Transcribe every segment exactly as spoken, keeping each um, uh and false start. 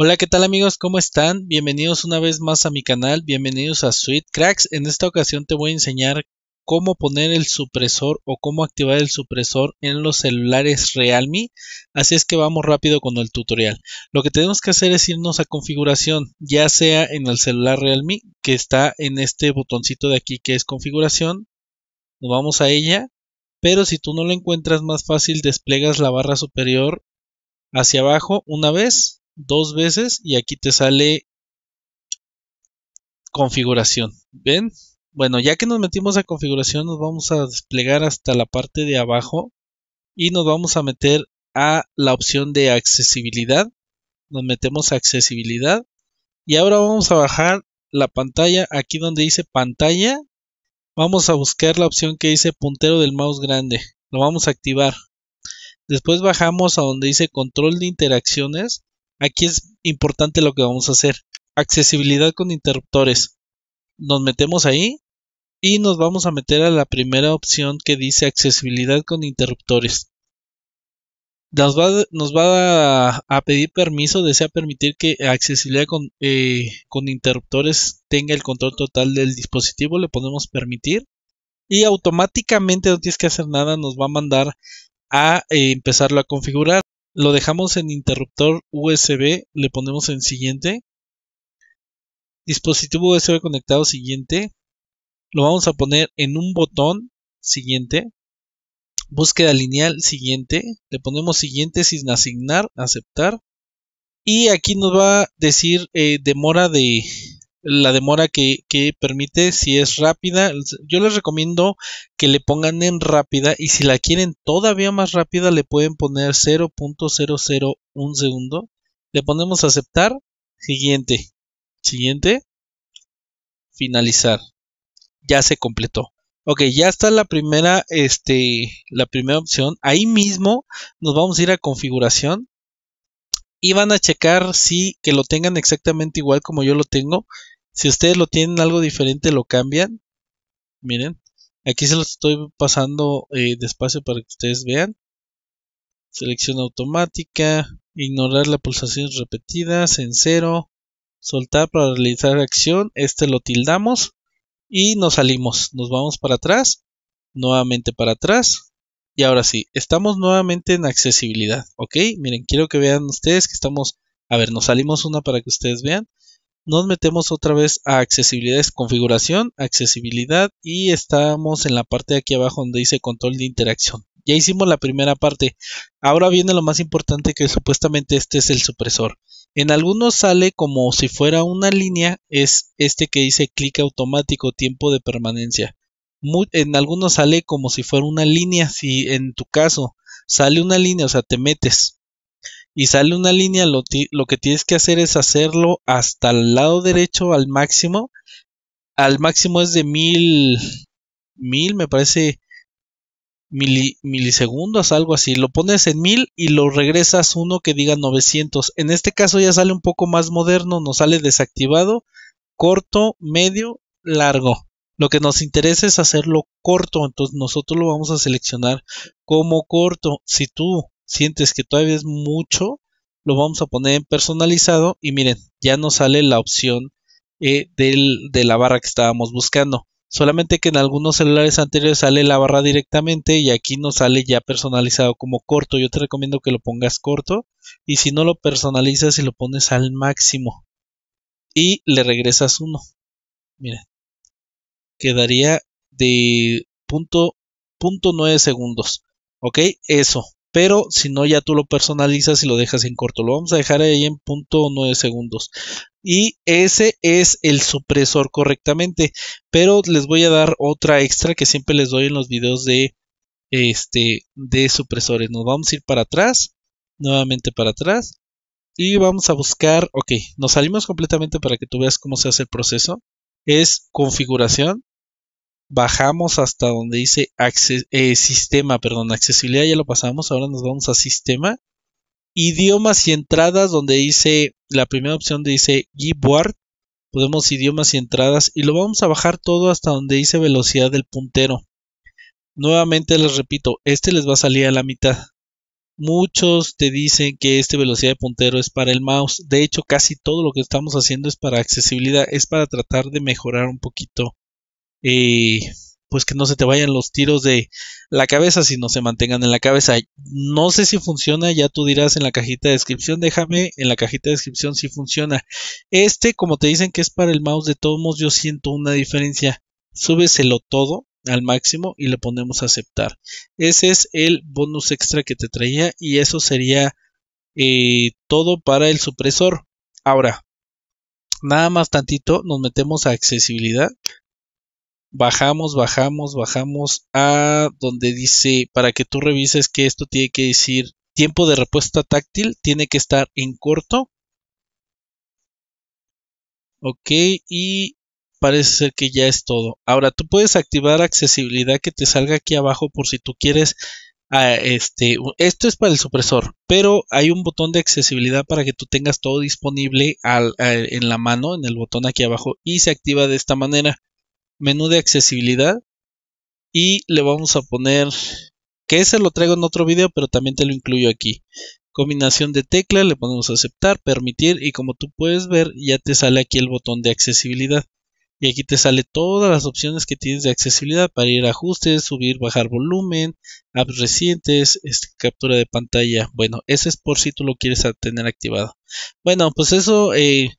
Hola, ¿qué tal amigos? ¿Cómo están? Bienvenidos una vez más a mi canal, bienvenidos a Sweet Cracks. En esta ocasión te voy a enseñar cómo poner el supresor o cómo activar el supresor en los celulares Realme. Así es que vamos rápido con el tutorial. Lo que tenemos que hacer es irnos a configuración, ya sea en el celular Realme, que está en este botoncito de aquí que es configuración. Nos vamos a ella, pero si tú no lo encuentras, más fácil despliegas la barra superior hacia abajo una vez, dos veces, y aquí te sale configuración. ¿Ven? Bueno, ya que nos metimos a configuración, nos vamos a desplegar hasta la parte de abajo y nos vamos a meter a la opción de accesibilidad. Nos metemos a accesibilidad y ahora vamos a bajar la pantalla. Aquí donde dice pantalla, vamos a buscar la opción que dice puntero del mouse grande. Lo vamos a activar. Después bajamos a donde dice control de interacciones. Aquí es importante lo que vamos a hacer. Accesibilidad con interruptores. Nos metemos ahí y nos vamos a meter a la primera opción que dice accesibilidad con interruptores. Nos va, nos va a, a pedir permiso. Desea permitir que accesibilidad con, eh, con interruptores tenga el control total del dispositivo. Le ponemos permitir. Y automáticamente, no tienes que hacer nada, nos va a mandar a eh, empezarlo a configurar. Lo dejamos en interruptor U S B, le ponemos en siguiente. Dispositivo U S B conectado, siguiente. Lo vamos a poner en un botón, siguiente. Búsqueda lineal, siguiente. Le ponemos siguiente sin asignar, aceptar. Y aquí nos va a decir eh, demora de... la demora que, que permite, si es rápida. Yo les recomiendo que le pongan en rápida, y si la quieren todavía más rápida le pueden poner cero punto cero cero uno segundo. Le ponemos aceptar, siguiente, siguiente, finalizar. Ya se completó. Ok, ya está la primera, este, la primera opción. Ahí mismo nos vamos a ir a configuración y van a checar si que lo tengan exactamente igual como yo lo tengo. Si ustedes lo tienen algo diferente, lo cambian. Miren, aquí se los estoy pasando eh, despacio para que ustedes vean. Selección automática, ignorar las pulsaciones repetidas, en cero, soltar para realizar acción. Este lo tildamos y nos salimos, nos vamos para atrás, nuevamente para atrás. Y ahora sí, estamos nuevamente en accesibilidad, ¿ok? Miren, quiero que vean ustedes que estamos... A ver, nos salimos una para que ustedes vean. Nos metemos otra vez a accesibilidad, es configuración, accesibilidad, y estamos en la parte de aquí abajo donde dice control de interacción. Ya hicimos la primera parte. Ahora viene lo más importante, que supuestamente este es el supresor. En algunos sale como si fuera una línea, es este que dice clic automático, tiempo de permanencia. Muy, en algunos sale como si fuera una línea. Si en tu caso sale una línea, o sea, te metes y sale una línea, lo, ti, lo que tienes que hacer es hacerlo hasta el lado derecho al máximo. Al máximo es de mil, mil me parece, mili, milisegundos, algo así. Lo pones en mil y lo regresas uno que diga novecientos. En este caso ya sale un poco más moderno, nos sale desactivado, corto, medio, largo. Lo que nos interesa es hacerlo corto, entonces nosotros lo vamos a seleccionar como corto. Si tú sientes que todavía es mucho, lo vamos a poner en personalizado y miren, ya nos sale la opción eh, del, de la barra que estábamos buscando. Solamente que en algunos celulares anteriores sale la barra directamente y aquí nos sale ya personalizado como corto. Yo te recomiendo que lo pongas corto, y si no lo personalizas y lo pones al máximo y le regresas uno. Miren. Quedaría de punto nueve segundos, ok, eso, pero si no ya tú lo personalizas y lo dejas en corto. Lo vamos a dejar ahí en punto nueve segundos y ese es el supresor correctamente, pero les voy a dar otra extra que siempre les doy en los videos de, este, de supresores. Nos vamos a ir para atrás, nuevamente para atrás, y vamos a buscar, ok, nos salimos completamente para que tú veas cómo se hace el proceso. Es configuración, bajamos hasta donde dice acces eh, sistema, perdón, accesibilidad ya lo pasamos, ahora nos vamos a sistema, idiomas y entradas, donde dice, la primera opción dice keyboard, podemos idiomas y entradas, y lo vamos a bajar todo hasta donde dice velocidad del puntero. Nuevamente les repito, este les va a salir a la mitad, Muchos te dicen que esta velocidad de puntero es para el mouse. De hecho, casi todo lo que estamos haciendo es para accesibilidad. Es para tratar de mejorar un poquito. Eh, pues que no se te vayan los tiros de la cabeza, sino se mantengan en la cabeza. No sé si funciona, ya tú dirás en la cajita de descripción. Déjame en la cajita de descripción si funciona. Este, como te dicen que es para el mouse, de todos modos yo siento una diferencia. Súbeselo todo al máximo y le ponemos aceptar. Ese es el bonus extra que te traía y eso sería eh, todo para el supresor. Ahora, nada más tantito, nos metemos a accesibilidad. Bajamos, bajamos, bajamos a donde dice, para que tú revises que esto tiene que decir tiempo de respuesta táctil, tiene que estar en corto. Ok, y parece ser que ya es todo. Ahora tú puedes activar accesibilidad que te salga aquí abajo por si tú quieres. Ah, este, esto es para el supresor, pero hay un botón de accesibilidad para que tú tengas todo disponible al, al, en la mano, en el botón aquí abajo, y se activa de esta manera. Menú de accesibilidad, y le vamos a poner, que ese lo traigo en otro video, pero también te lo incluyo aquí, combinación de teclas, le ponemos aceptar, permitir, y como tú puedes ver, ya te sale aquí el botón de accesibilidad, y aquí te sale todas las opciones que tienes de accesibilidad, para ir a ajustes, subir, bajar volumen, apps recientes, este, captura de pantalla. Bueno, ese es por si tú lo quieres tener activado. Bueno, pues eso, eh,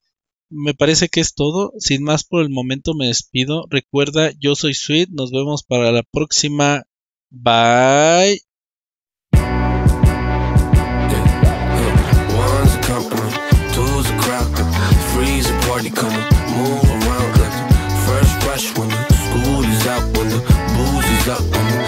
me parece que es todo. Sin más por el momento me despido. Recuerda, yo soy Zuit. Nos vemos para la próxima. Bye.